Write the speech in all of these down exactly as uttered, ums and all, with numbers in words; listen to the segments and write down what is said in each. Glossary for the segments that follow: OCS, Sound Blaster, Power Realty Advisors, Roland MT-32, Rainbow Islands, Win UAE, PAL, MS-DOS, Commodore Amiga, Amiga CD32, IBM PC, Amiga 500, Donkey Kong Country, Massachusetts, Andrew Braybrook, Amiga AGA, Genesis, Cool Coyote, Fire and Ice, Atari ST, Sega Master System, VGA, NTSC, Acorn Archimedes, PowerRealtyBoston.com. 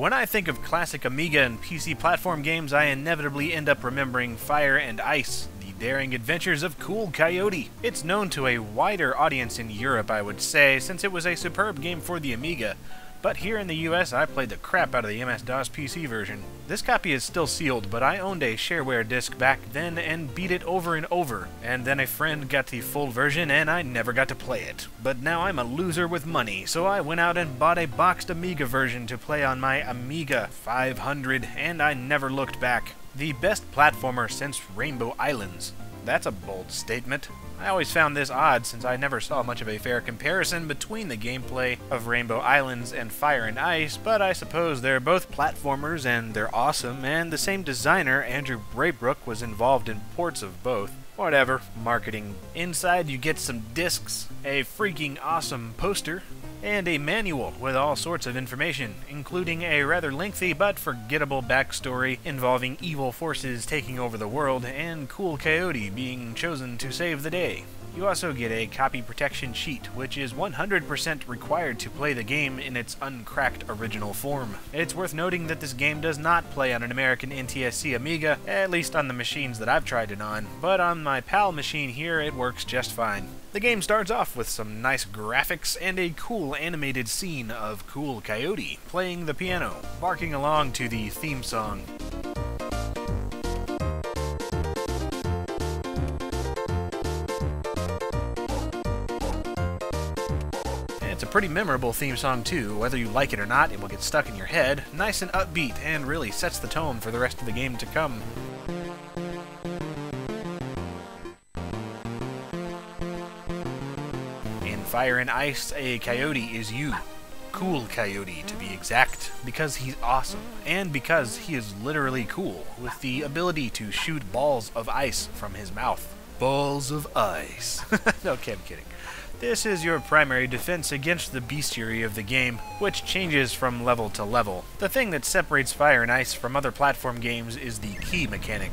When I think of classic Amiga and P C platform games, I inevitably end up remembering Fire and Ice, the daring adventures of Cool Coyote. It's known to a wider audience in Europe, I would say, since it was a superb game for the Amiga. But here in the U S, I played the crap out of the M S DOS P C version. This copy is still sealed, but I owned a shareware disc back then and beat it over and over, and then a friend got the full version and I never got to play it. But now I'm a loser with money, so I went out and bought a boxed Amiga version to play on my Amiga five hundred, and I never looked back. The best platformer since Rainbow Islands. That's a bold statement. I always found this odd since I never saw much of a fair comparison between the gameplay of Rainbow Islands and Fire and Ice, but I suppose they're both platformers and they're awesome, and the same designer, Andrew Braybrook, was involved in ports of both. Whatever, marketing. Inside you get some discs, a freaking awesome poster, and a manual with all sorts of information, including a rather lengthy but forgettable backstory involving evil forces taking over the world and Cool Coyote being chosen to save the day. You also get a copy protection sheet, which is one hundred percent required to play the game in its uncracked original form. It's worth noting that this game does not play on an American N T S C Amiga, at least on the machines that I've tried it on, but on my PAL machine here it works just fine. The game starts off with some nice graphics and a cool animated scene of Cool Coyote playing the piano, barking along to the theme song. It's a pretty memorable theme song too, whether you like it or not, it will get stuck in your head, nice and upbeat, and really sets the tone for the rest of the game to come. In Fire and Ice, a coyote is you. Cool Coyote, to be exact, because he's awesome, and because he is literally cool, with the ability to shoot balls of ice from his mouth. Balls of ice. Okay, I'm kidding. This is your primary defense against the bestiary of the game, which changes from level to level. The thing that separates Fire and Ice from other platform games is the key mechanic.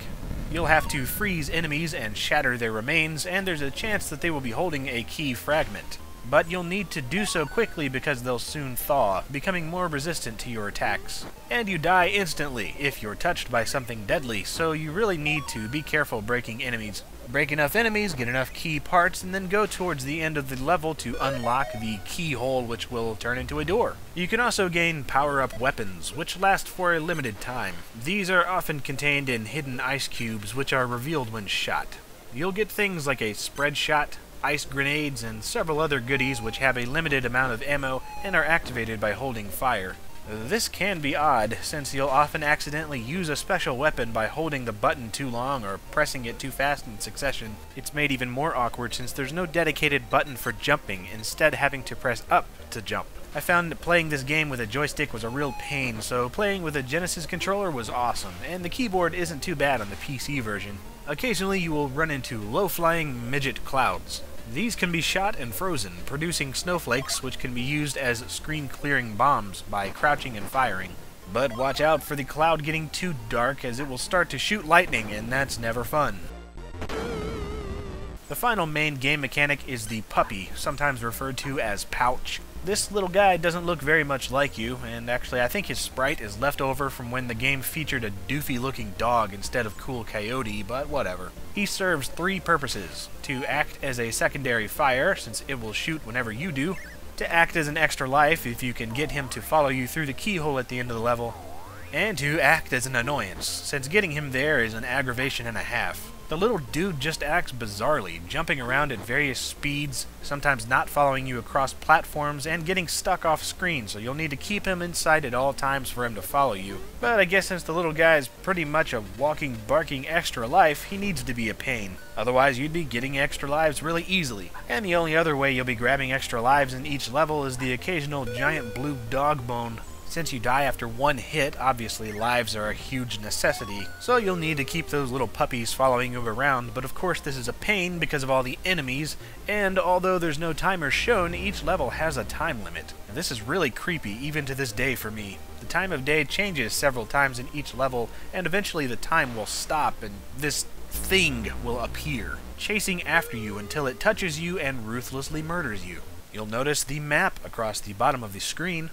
You'll have to freeze enemies and shatter their remains, and there's a chance that they will be holding a key fragment. But you'll need to do so quickly because they'll soon thaw, becoming more resistant to your attacks. And you die instantly if you're touched by something deadly, so you really need to be careful breaking enemies. Break enough enemies, get enough key parts, and then go towards the end of the level to unlock the keyhole, which will turn into a door. You can also gain power-up weapons, which last for a limited time. These are often contained in hidden ice cubes, which are revealed when shot. You'll get things like a spread shot, ice grenades, and several other goodies which have a limited amount of ammo and are activated by holding fire. This can be odd, since you'll often accidentally use a special weapon by holding the button too long or pressing it too fast in succession. It's made even more awkward since there's no dedicated button for jumping, instead having to press up to jump. I found that playing this game with a joystick was a real pain, so playing with a Genesis controller was awesome, and the keyboard isn't too bad on the P C version. Occasionally you will run into low-flying midget clouds. These can be shot and frozen, producing snowflakes which can be used as screen-clearing bombs by crouching and firing. But watch out for the cloud getting too dark, as it will start to shoot lightning, and that's never fun. The final main game mechanic is the puppy, sometimes referred to as pouch. This little guy doesn't look very much like you, and actually I think his sprite is left over from when the game featured a doofy-looking dog instead of Cool Coyote, but whatever. He serves three purposes: to act as a secondary fire, since it will shoot whenever you do, to act as an extra life if you can get him to follow you through the keyhole at the end of the level, and to act as an annoyance, since getting him there is an aggravation and a half. The little dude just acts bizarrely, jumping around at various speeds, sometimes not following you across platforms, and getting stuck off screen, so you'll need to keep him in sight at all times for him to follow you. But I guess since the little guy is pretty much a walking, barking extra life, he needs to be a pain. Otherwise you'd be getting extra lives really easily. And the only other way you'll be grabbing extra lives in each level is the occasional giant blue dog bone. Since you die after one hit, obviously lives are a huge necessity, so you'll need to keep those little puppies following you around, but of course this is a pain because of all the enemies, and although there's no timer shown, each level has a time limit. This is really creepy, even to this day for me. The time of day changes several times in each level, and eventually the time will stop and this thing will appear, chasing after you until it touches you and ruthlessly murders you. You'll notice the map across the bottom of the screen.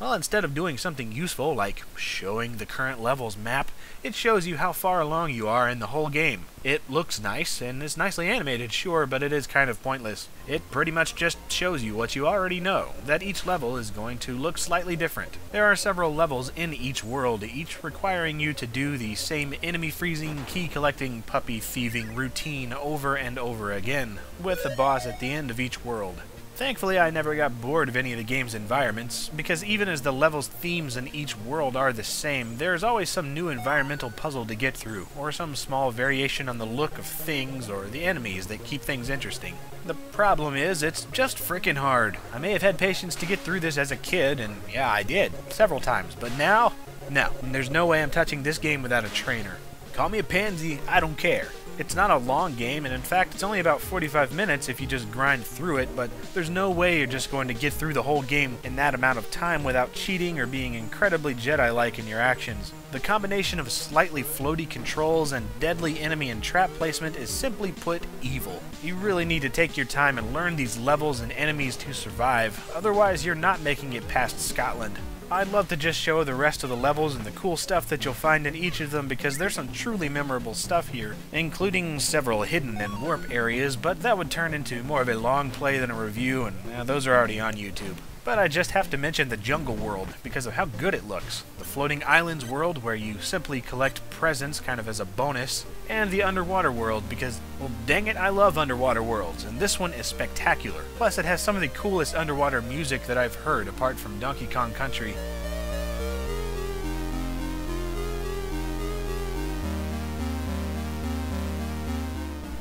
Well, instead of doing something useful like showing the current level's map, it shows you how far along you are in the whole game. It looks nice and is nicely animated, sure, but it is kind of pointless. It pretty much just shows you what you already know, that each level is going to look slightly different. There are several levels in each world, each requiring you to do the same enemy freezing, key collecting, puppy thieving routine over and over again, with a boss at the end of each world. Thankfully, I never got bored of any of the game's environments, because even as the level's themes in each world are the same, there's always some new environmental puzzle to get through, or some small variation on the look of things or the enemies that keep things interesting. The problem is, it's just frickin' hard. I may have had patience to get through this as a kid, and yeah, I did, several times, but now, no. There's no way I'm touching this game without a trainer. Call me a pansy, I don't care. It's not a long game, and in fact, it's only about forty-five minutes if you just grind through it, but there's no way you're just going to get through the whole game in that amount of time without cheating or being incredibly Jedi-like in your actions. The combination of slightly floaty controls and deadly enemy and trap placement is simply put evil. You really need to take your time and learn these levels and enemies to survive, otherwise you're not making it past Scotland. I'd love to just show the rest of the levels and the cool stuff that you'll find in each of them, because there's some truly memorable stuff here, including several hidden and warp areas, but that would turn into more of a long play than a review, and uh, those are already on YouTube. But I just have to mention the jungle world, because of how good it looks. The floating islands world, where you simply collect presents kind of as a bonus. And the underwater world, because, well, dang it, I love underwater worlds, and this one is spectacular. Plus, it has some of the coolest underwater music that I've heard, apart from Donkey Kong Country.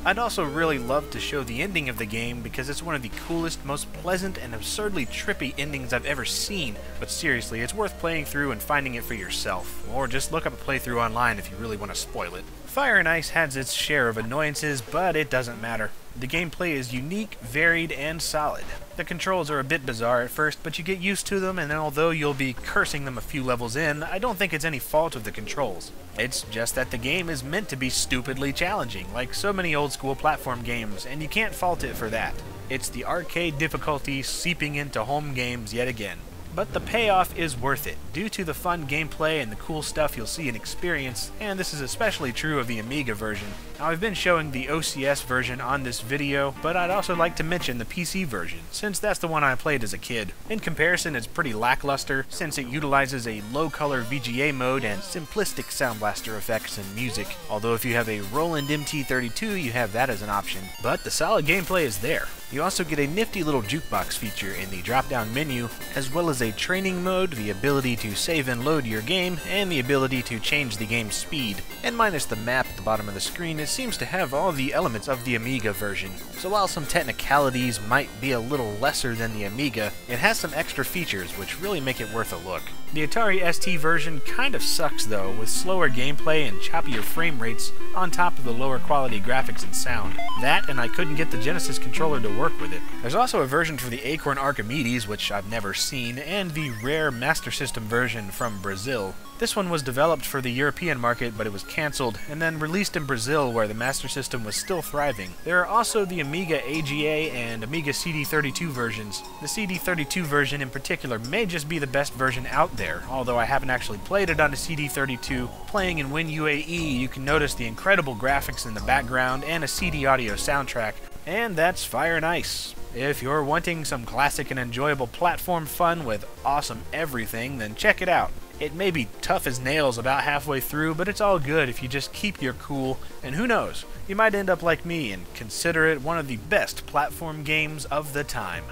I'd also really love to show the ending of the game, because it's one of the coolest, most pleasant, and absurdly trippy endings I've ever seen, but seriously, it's worth playing through and finding it for yourself, or just look up a playthrough online if you really want to spoil it. Fire and Ice has its share of annoyances, but it doesn't matter. The gameplay is unique, varied, and solid. The controls are a bit bizarre at first, but you get used to them, and although you'll be cursing them a few levels in, I don't think it's any fault of the controls. It's just that the game is meant to be stupidly challenging, like so many old-school platform games, and you can't fault it for that. It's the arcade difficulty seeping into home games yet again. But the payoff is worth it, due to the fun gameplay and the cool stuff you'll see and experience, and this is especially true of the Amiga version. Now, I've been showing the O C S version on this video, but I'd also like to mention the P C version, since that's the one I played as a kid. In comparison, it's pretty lackluster, since it utilizes a low-color V G A mode and simplistic Sound Blaster effects and music, although if you have a Roland M T thirty-two, you have that as an option. But the solid gameplay is there. You also get a nifty little jukebox feature in the drop-down menu, as well as a training mode, the ability to save and load your game, and the ability to change the game's speed. And minus the map at the bottom of the screen, it seems to have all the elements of the Amiga version. So while some technicalities might be a little lesser than the Amiga, it has some extra features which really make it worth a look. The Atari S T version kind of sucks though, with slower gameplay and choppier frame rates on top of the lower quality graphics and sound. That, and I couldn't get the Genesis controller to work with it. There's also a version for the Acorn Archimedes, which I've never seen, and the rare Master System version from Brazil. This one was developed for the European market, but it was cancelled, and then released in Brazil where the Master System was still thriving. There are also the Amiga A G A and Amiga C D thirty-two versions. The C D thirty-two version in particular may just be the best version out there, although I haven't actually played it on a C D thirty-two. Playing in Win U A E, you can notice the incredible graphics in the background and a C D audio soundtrack. And that's Fire and Ice. If you're wanting some classic and enjoyable platform fun with awesome everything, then check it out. It may be tough as nails about halfway through, but it's all good if you just keep your cool, and who knows, you might end up like me and consider it one of the best platform games of the time.